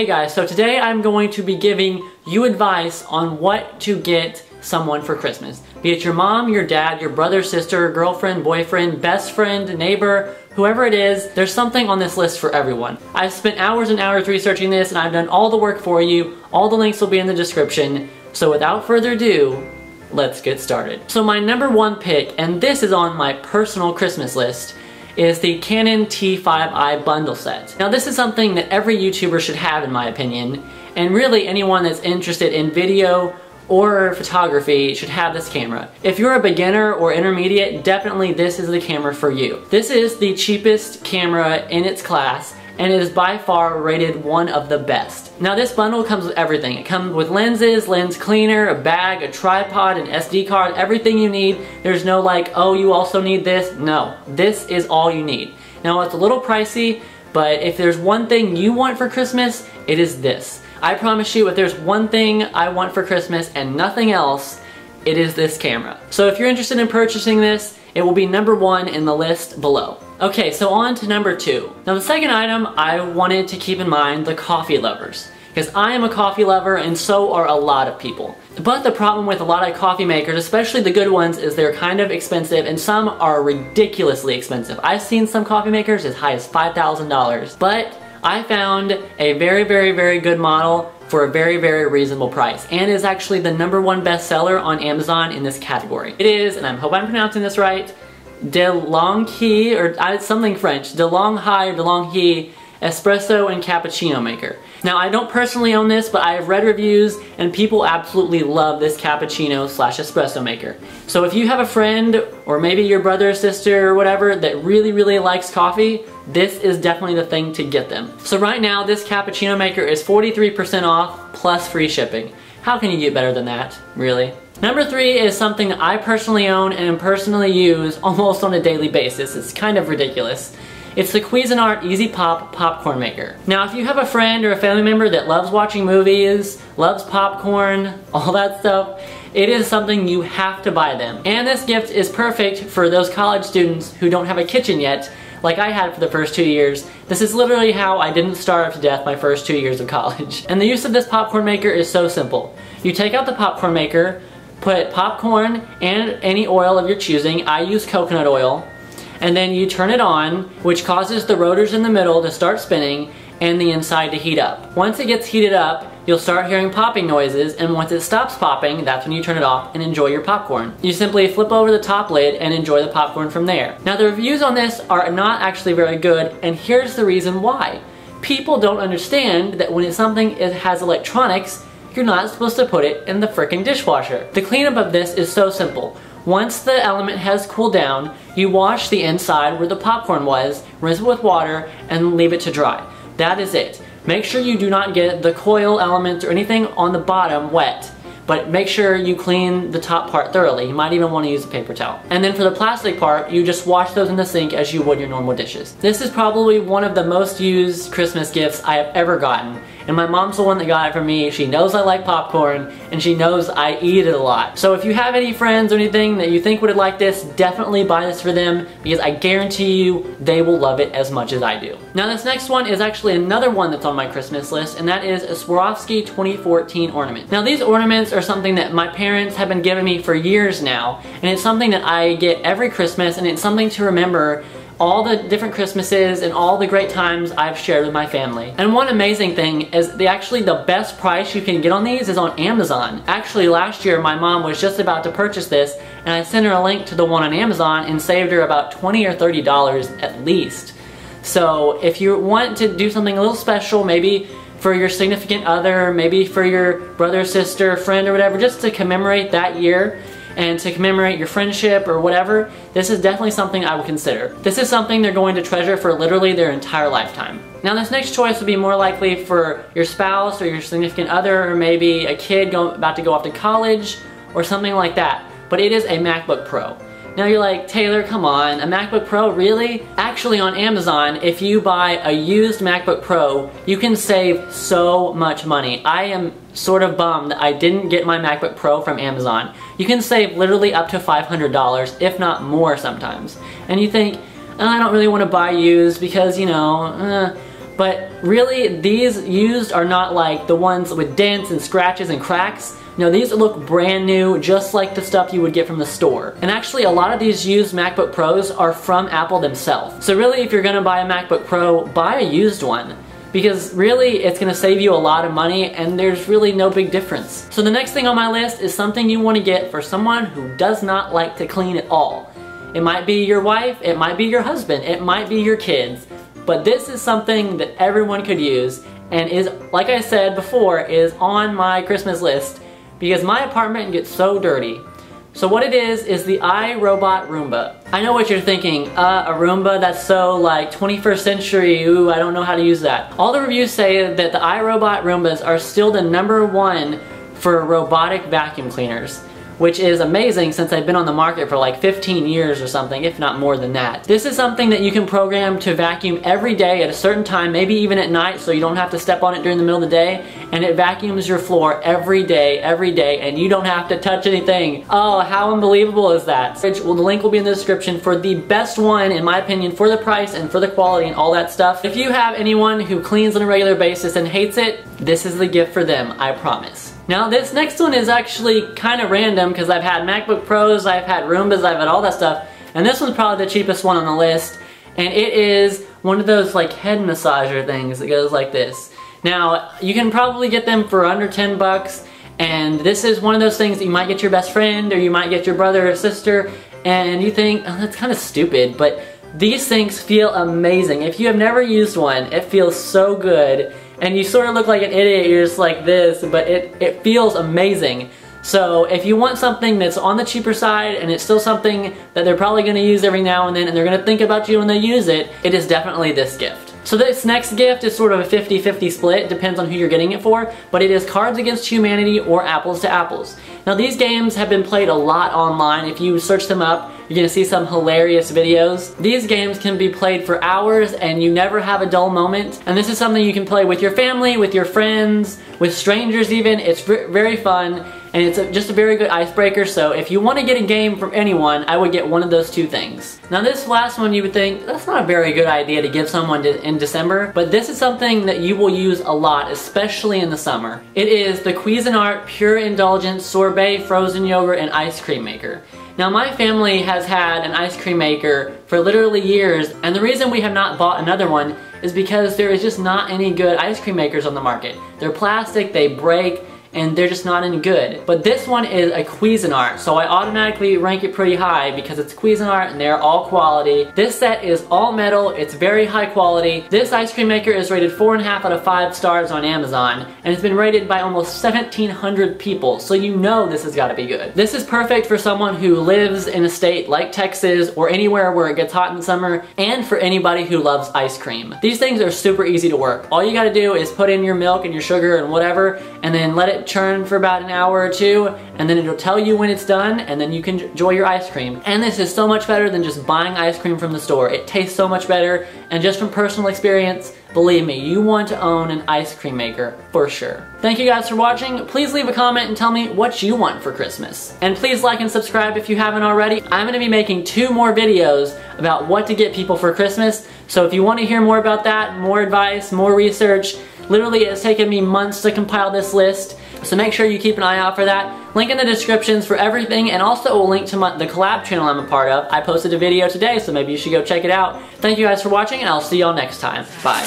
Hey guys, so today I'm going to be giving you advice on what to get someone for Christmas. Be it your mom, your dad, your brother, sister, girlfriend, boyfriend, best friend, neighbor, whoever it is, there's something on this list for everyone. I've spent hours and hours researching this and I've done all the work for you. All the links will be in the description. So without further ado, let's get started. So my number one pick, and this is on my personal Christmas list, is the Canon T5i bundle set. Now this is something that every YouTuber should have in my opinion, and really anyone that's interested in video or photography should have this camera. If you're a beginner or intermediate, definitely this is the camera for you. This is the cheapest camera in its class, and it is by far rated one of the best. Now this bundle comes with everything. It comes with lenses, lens cleaner, a bag, a tripod, an SD card, everything you need. There's no like, oh, you also need this. No, this is all you need. Now it's a little pricey, but if there's one thing you want for Christmas, it is this. I promise you, if there's one thing I want for Christmas and nothing else, it is this camera. So if you're interested in purchasing this, it will be number one in the list below. Okay, so on to number two. Now the second item I wanted to keep in mind, the coffee lovers. Because I am a coffee lover and so are a lot of people. But the problem with a lot of coffee makers, especially the good ones, is they're kind of expensive and some are ridiculously expensive. I've seen some coffee makers as high as $5,000, but I found a very good model for a very reasonable price, and is actually the number one bestseller on Amazon in this category. It is, and I hope I'm pronouncing this right, De'Longhi, or something French, De'Longhi or De'Longhi espresso and cappuccino maker. Now I don't personally own this, but I've read reviews and people absolutely love this cappuccino slash espresso maker. So if you have a friend or maybe your brother or sister or whatever that really likes coffee, this is definitely the thing to get them. So right now this cappuccino maker is 43% off plus free shipping. How can you get better than that, really? Number three is something that I personally own and personally use almost on a daily basis. It's kind of ridiculous. It's the Cuisinart Easy Pop popcorn maker. Now if you have a friend or a family member that loves watching movies, loves popcorn, all that stuff, it is something you have to buy them. And this gift is perfect for those college students who don't have a kitchen yet, like I had for the first 2 years. This is literally how I didn't starve to death my first 2 years of college. And the use of this popcorn maker is so simple. You take out the popcorn maker, put popcorn and any oil of your choosing. I use coconut oil. And then you turn it on, which causes the rotors in the middle to start spinning and the inside to heat up. Once it gets heated up, you'll start hearing popping noises, and once it stops popping, that's when you turn it off and enjoy your popcorn. You simply flip over the top lid and enjoy the popcorn from there. Now the reviews on this are not actually very good, and here's the reason why. People don't understand that when it's something it has electronics, you're not supposed to put it in the frickin' dishwasher. The cleanup of this is so simple. Once the element has cooled down, you wash the inside where the popcorn was, rinse it with water, and leave it to dry. That is it. Make sure you do not get the coil elements or anything on the bottom wet, but make sure you clean the top part thoroughly. You might even want to use a paper towel. And then for the plastic part, you just wash those in the sink as you would your normal dishes. This is probably one of the most used Christmas gifts I have ever gotten. And my mom's the one that got it for me. She knows I like popcorn, and she knows I eat it a lot. So if you have any friends or anything that you think would like this, definitely buy this for them, because I guarantee you they will love it as much as I do. Now this next one is actually another one that's on my Christmas list, and that is a Swarovski 2014 ornament. Now these ornaments are something that my parents have been giving me for years now, and it's something that I get every Christmas, and it's something to remember all the different Christmases and all the great times I've shared with my family. And one amazing thing is actually the best price you can get on these is on Amazon. Actually last year my mom was just about to purchase this, and I sent her a link to the one on Amazon and saved her about $20 or $30 at least. So if you want to do something a little special, maybe for your significant other, maybe for your brother, sister, friend or whatever, just to commemorate that year, and to commemorate your friendship or whatever, this is definitely something I would consider. This is something they're going to treasure for literally their entire lifetime. Now this next choice would be more likely for your spouse or your significant other, or maybe a kid about to go off to college or something like that, but it is a MacBook Pro. Now you're like, Taylor, come on, a MacBook Pro, really? Actually on Amazon, if you buy a used MacBook Pro, you can save so much money. I am sort of bummed that I didn't get my MacBook Pro from Amazon. You can save literally up to $500, if not more sometimes. And you think, oh, I don't really want to buy used because, you know, But really, these used are not like the ones with dents and scratches and cracks. No, these look brand new, just like the stuff you would get from the store. And actually, a lot of these used MacBook Pros are from Apple themselves. So really, if you're gonna buy a MacBook Pro, buy a used one. Because really, it's gonna save you a lot of money and there's really no big difference. So the next thing on my list is something you wanna get for someone who does not like to clean at all. It might be your wife, it might be your husband, it might be your kids, but this is something that everyone could use and is, like I said before, is on my Christmas list because my apartment gets so dirty. So what it is the iRobot Roomba. I know what you're thinking, a Roomba, that's so like 21st century, ooh, I don't know how to use that. All the reviews say that the iRobot Roombas are still the #1 for robotic vacuum cleaners, which is amazing since they've been on the market for like 15 years or something, if not more than that. This is something that you can program to vacuum every day at a certain time, maybe even at night, so you don't have to step on it during the middle of the day, and it vacuums your floor every day, and you don't have to touch anything. Oh, how unbelievable is that? Well, the link will be in the description for the best one, in my opinion, for the price and for the quality and all that stuff. If you have anyone who cleans on a regular basis and hates it, this is the gift for them, I promise. Now this next one is actually kind of random because I've had MacBook Pros, I've had Roombas, I've had all that stuff, and this one's probably the cheapest one on the list, and it is one of those like head massager things that goes like this. Now you can probably get them for under $10, and this is one of those things that you might get your best friend or you might get your brother or sister, and you think, oh, that's kind of stupid, but these things feel amazing. If you have never used one, it feels so good. And you sort of look like an idiot, you're just like this, but it feels amazing. So if you want something that's on the cheaper side and it's still something that they're probably gonna use every now and then and they're gonna think about you when they use it, it is definitely this gift. So this next gift is sort of a 50-50 split, depends on who you're getting it for, but it is Cards Against Humanity or Apples to Apples. Now these games have been played a lot online. If you search them up, you're gonna see some hilarious videos. These games can be played for hours and you never have a dull moment. And this is something you can play with your family, with your friends, with strangers even. It's very fun and it's just a very good icebreaker. So if you wanna get a game from anyone, I would get one of those two things. Now this last one you would think, that's not a very good idea to give someone in December, but this is something that you will use a lot, especially in the summer. It is the Cuisinart Pure Indulgence Sorbet Frozen Yogurt and Ice Cream Maker. Now my family has had an ice cream maker for literally years, and the reason we have not bought another one is because there is just not any good ice cream makers on the market. They're plastic, they break, and they're just not any good. But this one is a Cuisinart, so I automatically rank it pretty high because it's Cuisinart and they're all quality. This set is all metal, it's very high quality. This ice cream maker is rated 4.5 out of 5 stars on Amazon, and it's been rated by almost 1,700 people, so you know this has gotta be good. This is perfect for someone who lives in a state like Texas or anywhere where it gets hot in summer, and for anybody who loves ice cream. These things are super easy to work. All you gotta do is put in your milk and your sugar and whatever, and then let it churn for about an hour or two, and then it'll tell you when it's done, and then you can enjoy your ice cream. And this is so much better than just buying ice cream from the store. It tastes so much better, and just from personal experience, believe me, you want to own an ice cream maker for sure. Thank you guys for watching. Please leave a comment and tell me what you want for Christmas. And please like and subscribe if you haven't already. I'm gonna be making 2 more videos about what to get people for Christmas, so if you want to hear more about that, more advice, more research, literally it's taken me months to compile this list. So make sure you keep an eye out for that. Link in the descriptions for everything, and also a link to the collab channel I'm a part of. I posted a video today, so maybe you should go check it out. Thank you guys for watching, and I'll see y'all next time. Bye.